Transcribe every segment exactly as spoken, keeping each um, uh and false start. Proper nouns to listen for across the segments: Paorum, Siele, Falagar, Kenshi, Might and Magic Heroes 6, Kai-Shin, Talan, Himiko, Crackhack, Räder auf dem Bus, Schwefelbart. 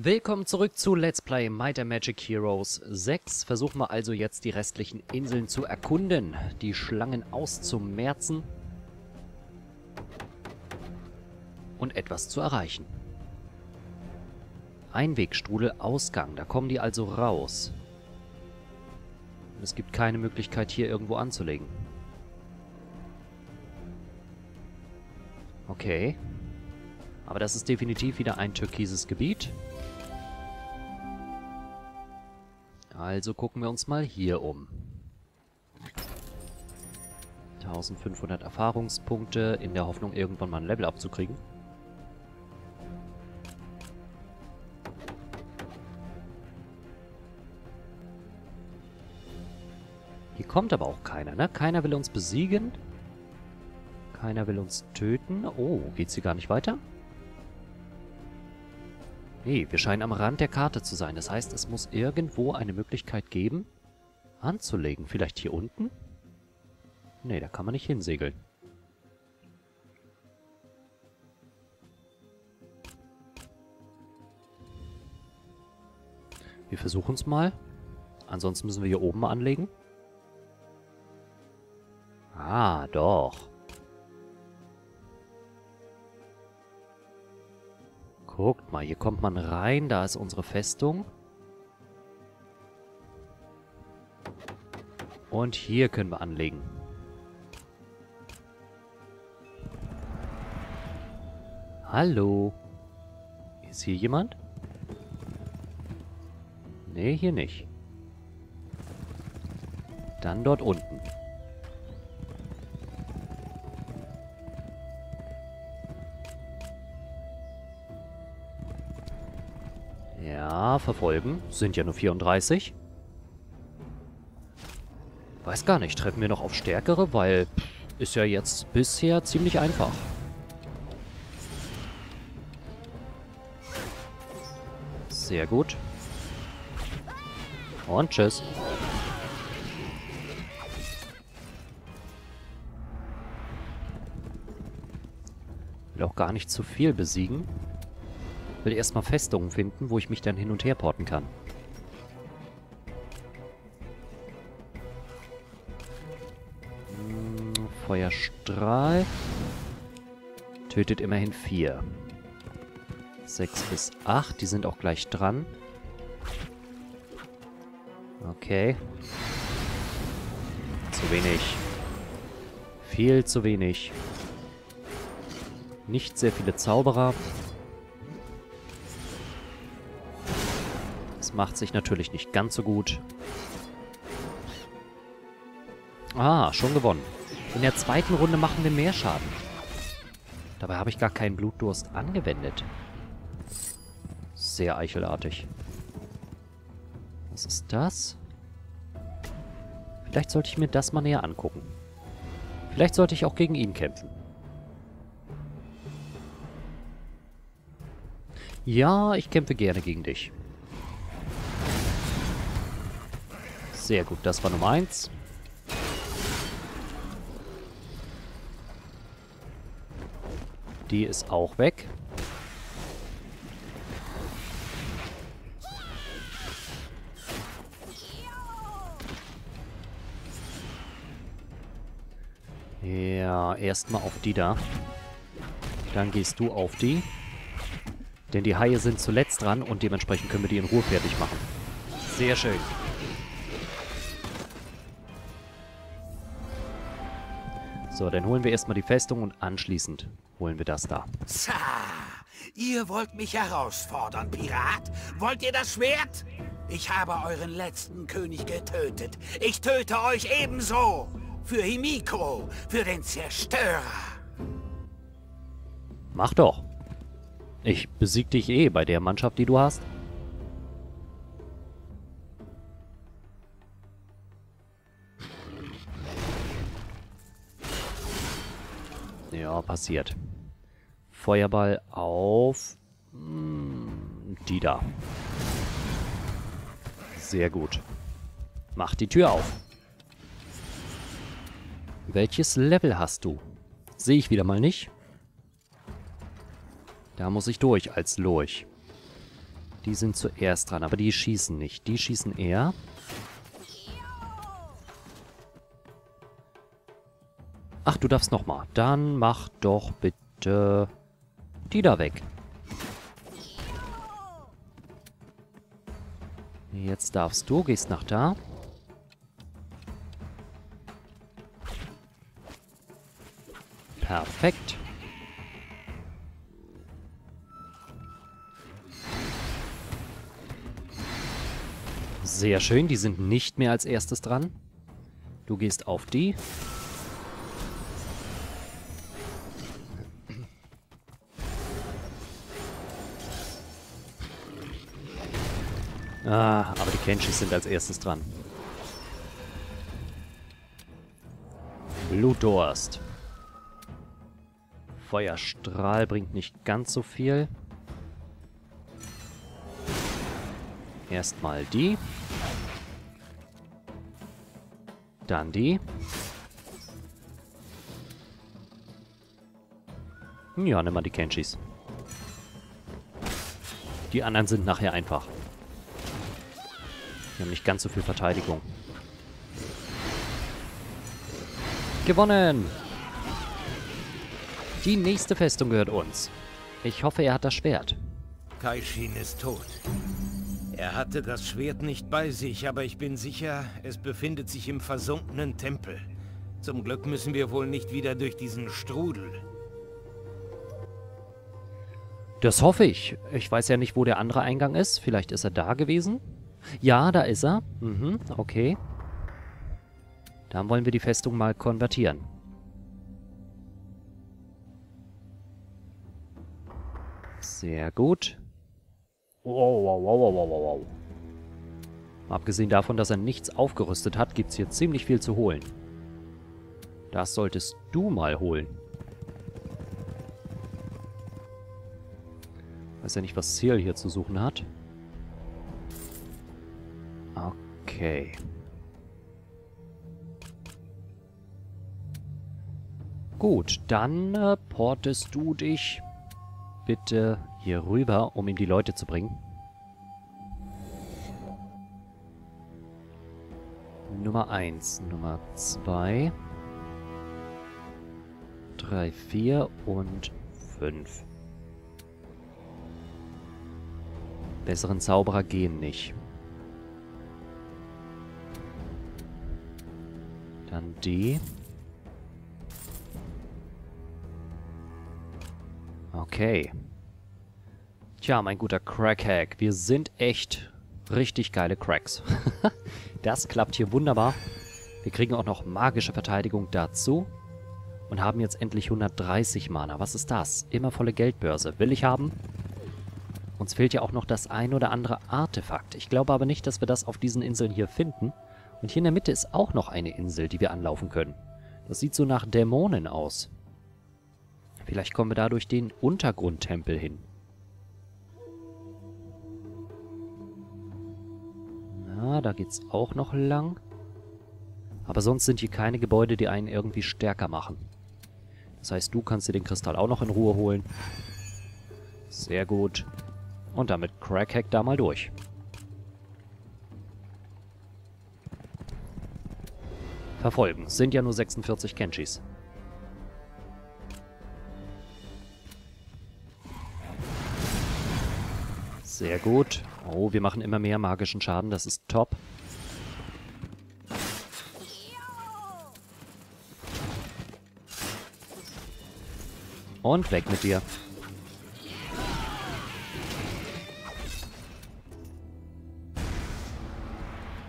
Willkommen zurück zu Let's Play Might and Magic Heroes sechs. Versuchen wir also jetzt die restlichen Inseln zu erkunden, die Schlangen auszumerzen und etwas zu erreichen. Einwegstrudel, Ausgang, da kommen die also raus. Und es gibt keine Möglichkeit, hier irgendwo anzulegen. Okay. Aber das ist definitiv wieder ein türkises Gebiet. Also gucken wir uns mal hier um. eintausendfünfhundert Erfahrungspunkte in der Hoffnung, irgendwann mal ein Level abzukriegen. Hier kommt aber auch keiner, ne? Keiner will uns besiegen. Keiner will uns töten. Oh, geht's hier gar nicht weiter? Nee, wir scheinen am Rand der Karte zu sein. Das heißt, es muss irgendwo eine Möglichkeit geben, anzulegen. Vielleicht hier unten? Nee, da kann man nicht hinsegeln. Wir versuchen es mal. Ansonsten müssen wir hier oben mal anlegen. Ah, doch. Guckt mal, hier kommt man rein, da ist unsere Festung. Und hier können wir anlegen. Hallo. Ist hier jemand? Nee, hier nicht. Dann dort unten. Ja, verfolgen. Sind ja nur vierunddreißig. Weiß gar nicht, treffen wir noch auf stärkere, weil ist ja jetzt bisher ziemlich einfach. Sehr gut. Und tschüss. Will auch gar nicht zu viel besiegen. Will erstmal Festungen finden, wo ich mich dann hin und her porten kann. Hm, Feuerstrahl. Tötet immerhin vier. sechs bis acht, die sind auch gleich dran. Okay. Zu wenig. Viel zu wenig. Nicht sehr viele Zauberer. Macht sich natürlich nicht ganz so gut. Ah, schon gewonnen. In der zweiten Runde machen wir mehr Schaden. Dabei habe ich gar keinen Blutdurst angewendet. Sehr eichelartig. Was ist das? Vielleicht sollte ich mir das mal näher angucken. Vielleicht sollte ich auch gegen ihn kämpfen. Ja, ich kämpfe gerne gegen dich. Sehr gut, das war Nummer eins. Die ist auch weg. Ja, erstmal auf die da. Dann gehst du auf die. Denn die Haie sind zuletzt dran und dementsprechend können wir die in Ruhe fertig machen. Sehr schön. So, dann holen wir erstmal die Festung und anschließend holen wir das da. Zah! Ihr wollt mich herausfordern, Pirat? Wollt ihr das Schwert? Ich habe euren letzten König getötet. Ich töte euch ebenso. Für Himiko, für den Zerstörer. Mach doch. Ich besieg dich eh bei der Mannschaft, die du hast. Ja, passiert. Feuerball auf die da. Sehr gut. Mach die Tür auf. Welches Level hast du? Sehe ich wieder mal nicht. Da muss ich durch als Lurch. Die sind zuerst dran, aber die schießen nicht. Die schießen eher. Ach, du darfst nochmal. Dann mach doch bitte die da weg. Jetzt darfst du. Gehst nach da. Perfekt. Sehr schön, die sind nicht mehr als erstes dran. Du gehst auf die. Ah, aber die Kenshis sind als erstes dran. Blutdurst. Feuerstrahl bringt nicht ganz so viel. Erstmal die. Dann die. Ja, nimm mal die Kenshis. Die anderen sind nachher einfach. Wir haben nicht ganz so viel Verteidigung. Gewonnen! Die nächste Festung gehört uns. Ich hoffe, er hat das Schwert. Kai-Shin ist tot. Er hatte das Schwert nicht bei sich, aber ich bin sicher, es befindet sich im versunkenen Tempel. Zum Glück müssen wir wohl nicht wieder durch diesen Strudel. Das hoffe ich. Ich weiß ja nicht, wo der andere Eingang ist. Vielleicht ist er da gewesen. Ja, da ist er. Mhm, okay. Dann wollen wir die Festung mal konvertieren. Sehr gut. Wow, wow, wow, wow, wow, wow. Abgesehen davon, dass er nichts aufgerüstet hat, gibt es hier ziemlich viel zu holen. Das solltest du mal holen. Weiß ja nicht, was Siele hier zu suchen hat. Okay. Gut, dann äh, portest du dich bitte hier rüber, um ihm die Leute zu bringen. Nummer eins, Nummer zwei, drei, vier und fünf. Besseren Zauberer gehen nicht. Dann die. Okay. Tja, mein guter Crackhack. Wir sind echt richtig geile Cracks. Das klappt hier wunderbar. Wir kriegen auch noch magische Verteidigung dazu. Und haben jetzt endlich hundertdreißig Mana. Was ist das? Immer volle Geldbörse. Will ich haben? Uns fehlt ja auch noch das ein oder andere Artefakt. Ich glaube aber nicht, dass wir das auf diesen Inseln hier finden. Und hier in der Mitte ist auch noch eine Insel, die wir anlaufen können. Das sieht so nach Dämonen aus. Vielleicht kommen wir da durch den Untergrundtempel hin. Na, da geht's auch noch lang. Aber sonst sind hier keine Gebäude, die einen irgendwie stärker machen. Das heißt, du kannst dir den Kristall auch noch in Ruhe holen. Sehr gut. Und damit Crackhack da mal durch. Verfolgen. Es sind ja nur sechsundvierzig Kenshis. Sehr gut. Oh, wir machen immer mehr magischen Schaden. Das ist top. Und weg mit dir.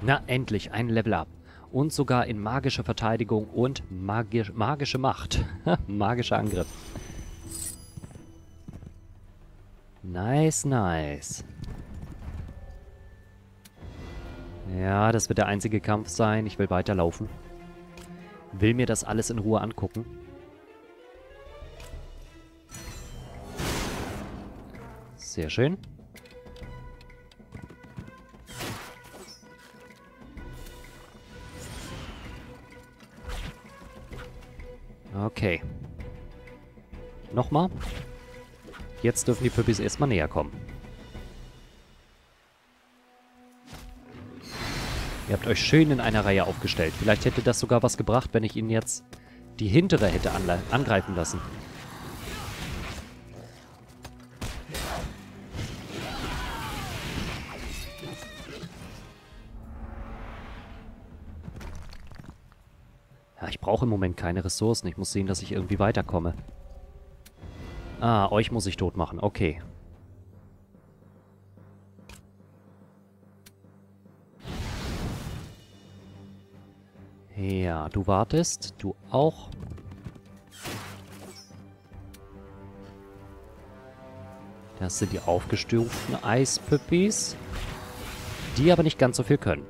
Na, endlich. Ein Level Up. Und sogar in magische Verteidigung und magisch, magische Macht. Magischer Angriff. Nice, nice. Ja, das wird der einzige Kampf sein. Ich will weiterlaufen. Will mir das alles in Ruhe angucken. Sehr schön. Okay. Nochmal. Jetzt dürfen die Püppis erstmal näher kommen. Ihr habt euch schön in einer Reihe aufgestellt. Vielleicht hätte das sogar was gebracht, wenn ich ihn jetzt die hintere hätte angreifen lassen. Ja, ich brauche im Moment keine Ressourcen. Ich muss sehen, dass ich irgendwie weiterkomme. Ah, euch muss ich tot machen. Okay. Ja, du wartest. Du auch. Das sind die aufgestuften Eispüppis. Die aber nicht ganz so viel können.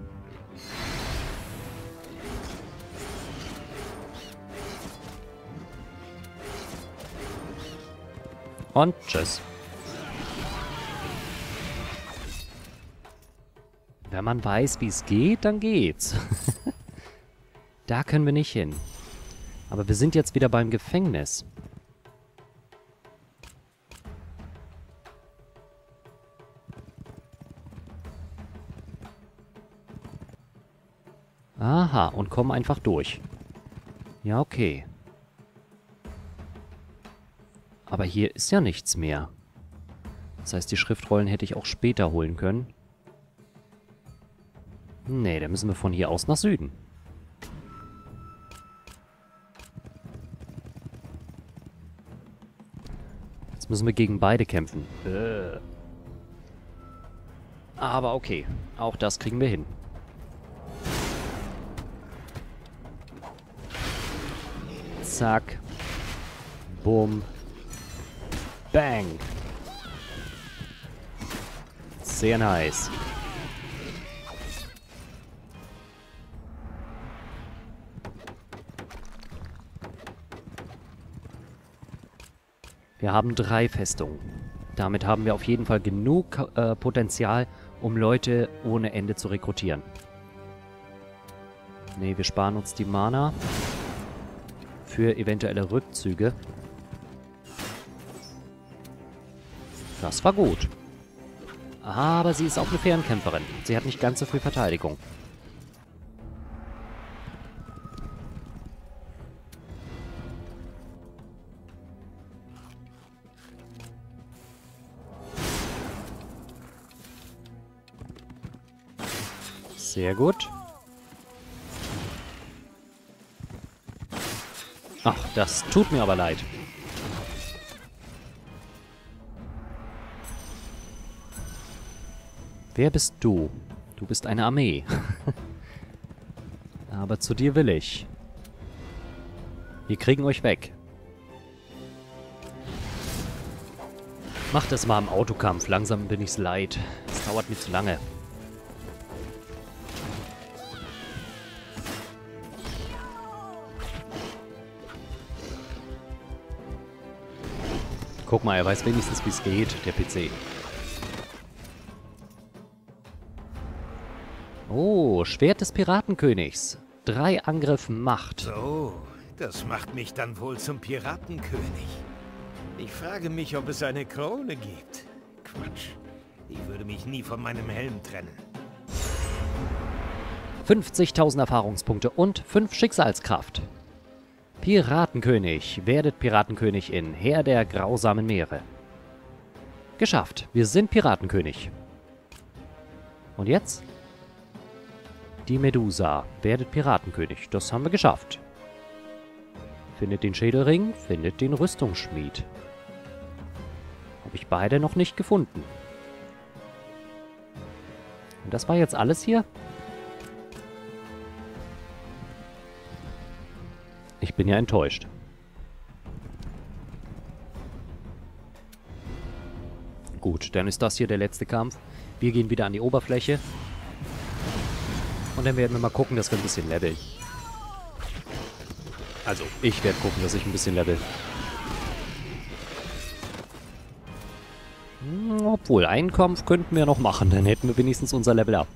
Und tschüss. Wenn man weiß, wie es geht, dann geht's. Da können wir nicht hin. Aber wir sind jetzt wieder beim Gefängnis. Aha, und kommen einfach durch. Ja, okay. Aber hier ist ja nichts mehr. Das heißt, die Schriftrollen hätte ich auch später holen können. Nee, dann müssen wir von hier aus nach Süden. Müssen wir gegen beide kämpfen. Äh. Aber okay, auch das kriegen wir hin. Zack. Bumm. Bang. Sehr nice. Wir haben drei Festungen. Damit haben wir auf jeden Fall genug äh, Potenzial, um Leute ohne Ende zu rekrutieren. Ne, wir sparen uns die Mana für eventuelle Rückzüge. Das war gut. Aber sie ist auch eine Fernkämpferin. Sie hat nicht ganz so viel Verteidigung. Sehr gut. Ach, das tut mir aber leid. Wer bist du? Du bist eine Armee. Aber zu dir will ich. Wir kriegen euch weg. Macht das mal im Autokampf. Langsam bin ich's leid. Es dauert mir zu lange. Guck mal, er weiß wenigstens, wie es geht, der P C. Oh, Schwert des Piratenkönigs. Drei Angriff Macht. So, das macht mich dann wohl zum Piratenkönig. Ich frage mich, ob es eine Krone gibt. Quatsch. Ich würde mich nie von meinem Helm trennen. fünfzigtausend Erfahrungspunkte und fünf Schicksalskraft. Piratenkönig. Werdet Piratenkönig in Heer der grausamen Meere. Geschafft. Wir sind Piratenkönig. Und jetzt? Die Medusa. Werdet Piratenkönig. Das haben wir geschafft. Findet den Schädelring. Findet den Rüstungsschmied. Habe ich beide noch nicht gefunden. Und das war jetzt alles hier? Ich bin ja enttäuscht. Gut, dann ist das hier der letzte Kampf. Wir gehen wieder an die Oberfläche. Und dann werden wir mal gucken, dass wir ein bisschen leveln. Also, ich werde gucken, dass ich ein bisschen level. Hm, obwohl, einen Kampf könnten wir noch machen. Dann hätten wir wenigstens unser Level ab.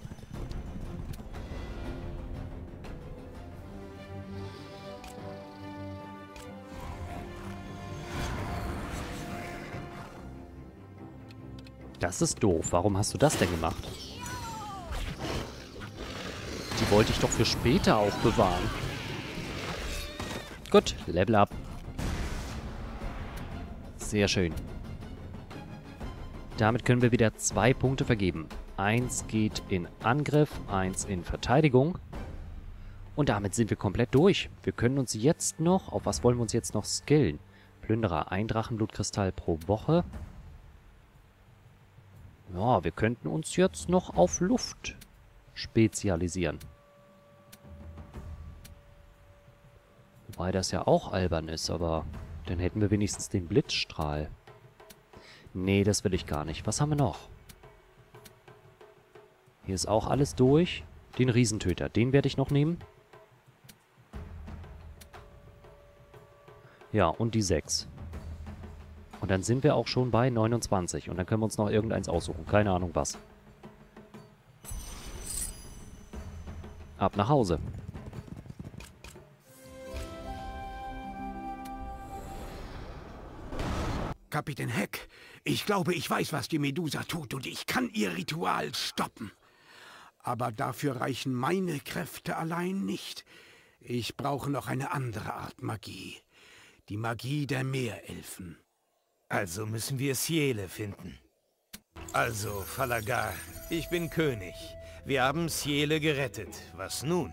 Das ist doof. Warum hast du das denn gemacht? wollte ich doch für später aufbewahren. Gut, Level up. Sehr schön. Damit können wir wieder zwei Punkte vergeben. Eins geht in Angriff, eins in Verteidigung. Und damit sind wir komplett durch. Wir können uns jetzt noch... Auf was wollen wir uns jetzt noch skillen? Plünderer, ein Drachenblutkristall pro Woche. Ja, wir könnten uns jetzt noch auf Luft spezialisieren. Wobei das ja auch albern ist, aber dann hätten wir wenigstens den Blitzstrahl. Nee, das will ich gar nicht. Was haben wir noch? Hier ist auch alles durch. Den Riesentöter, den werde ich noch nehmen. Ja, und die sechs. Und dann sind wir auch schon bei neunundzwanzig. Und dann können wir uns noch irgendeins aussuchen. Keine Ahnung was. Ab nach Hause. Kapitän Heck, ich glaube, ich weiß, was die Medusa tut. Und ich kann ihr Ritual stoppen. Aber dafür reichen meine Kräfte allein nicht. Ich brauche noch eine andere Art Magie. Die Magie der Meerelfen. Also müssen wir Siele finden. Also, Falagar, ich bin König. Wir haben Siele gerettet. Was nun?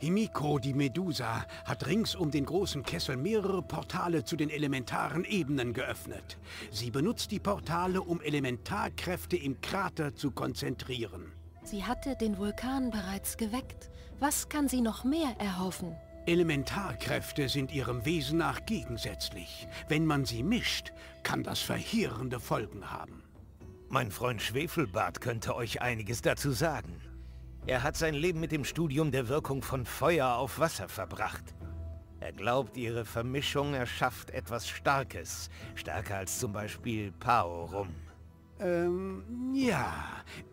Himiko, die Medusa, hat rings um den großen Kessel mehrere Portale zu den elementaren Ebenen geöffnet. Sie benutzt die Portale, um Elementarkräfte im Krater zu konzentrieren. Sie hatte den Vulkan bereits geweckt. Was kann sie noch mehr erhoffen? Elementarkräfte sind ihrem Wesen nach gegensätzlich. Wenn man sie mischt, kann das verheerende Folgen haben. Mein Freund Schwefelbart könnte euch einiges dazu sagen. Er hat sein Leben mit dem Studium der Wirkung von Feuer auf Wasser verbracht. Er glaubt, ihre Vermischung erschafft etwas Starkes. Stärker als zum Beispiel Paorum. Ähm, ja.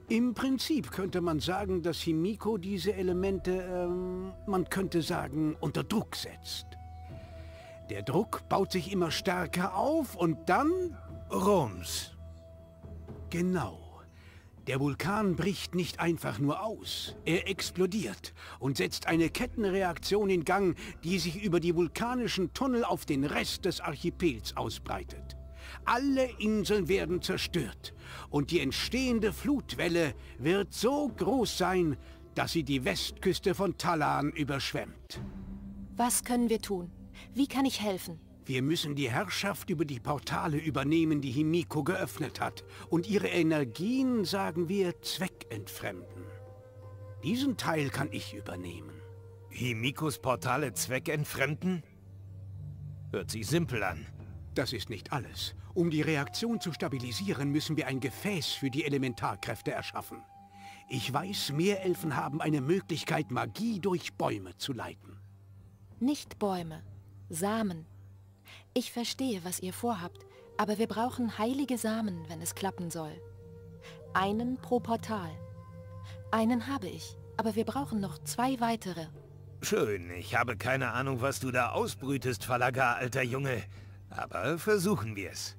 Im Prinzip könnte man sagen, dass Himiko diese Elemente, ähm, man könnte sagen, unter Druck setzt. Der Druck baut sich immer stärker auf und dann... Rums. Genau. Der Vulkan bricht nicht einfach nur aus. Er explodiert und setzt eine Kettenreaktion in Gang, die sich über die vulkanischen Tunnel auf den Rest des Archipels ausbreitet. Alle Inseln werden zerstört und die entstehende Flutwelle wird so groß sein, dass sie die Westküste von Talan überschwemmt. Was können wir tun? Wie kann ich helfen? Wir müssen die Herrschaft über die Portale übernehmen, die Himiko geöffnet hat, und ihre Energien, sagen wir, zweckentfremden. Diesen Teil kann ich übernehmen. Himikos Portale zweckentfremden? Hört sich simpel an. Das ist nicht alles. Um die Reaktion zu stabilisieren, müssen wir ein Gefäß für die Elementarkräfte erschaffen. Ich weiß, Meerelfen haben eine Möglichkeit, Magie durch Bäume zu leiten. Nicht Bäume, Samen. Ich verstehe, was ihr vorhabt, aber wir brauchen heilige Samen, wenn es klappen soll. Einen pro Portal. Einen habe ich, aber wir brauchen noch zwei weitere. Schön, ich habe keine Ahnung, was du da ausbrütest, Falagar, alter Junge. Aber versuchen wir es.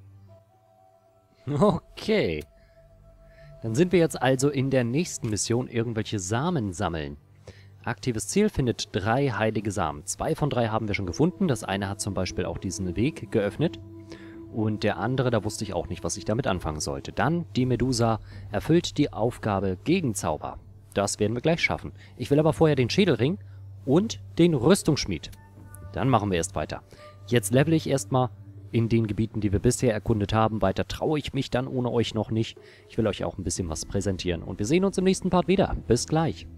Okay. Dann sind wir jetzt also in der nächsten Mission irgendwelche Samen sammeln. Aktives Ziel findet drei heilige Samen. Zwei von drei haben wir schon gefunden. Das eine hat zum Beispiel auch diesen Weg geöffnet. Und der andere, da wusste ich auch nicht, was ich damit anfangen sollte. Dann die Medusa erfüllt die Aufgabe Gegenzauber. Das werden wir gleich schaffen. Ich will aber vorher den Schädelring und den Rüstungsschmied. Dann machen wir erst weiter. Jetzt level ich erstmal in den Gebieten, die wir bisher erkundet haben. Weiter traue ich mich dann ohne euch noch nicht. Ich will euch auch ein bisschen was präsentieren. Und wir sehen uns im nächsten Part wieder. Bis gleich.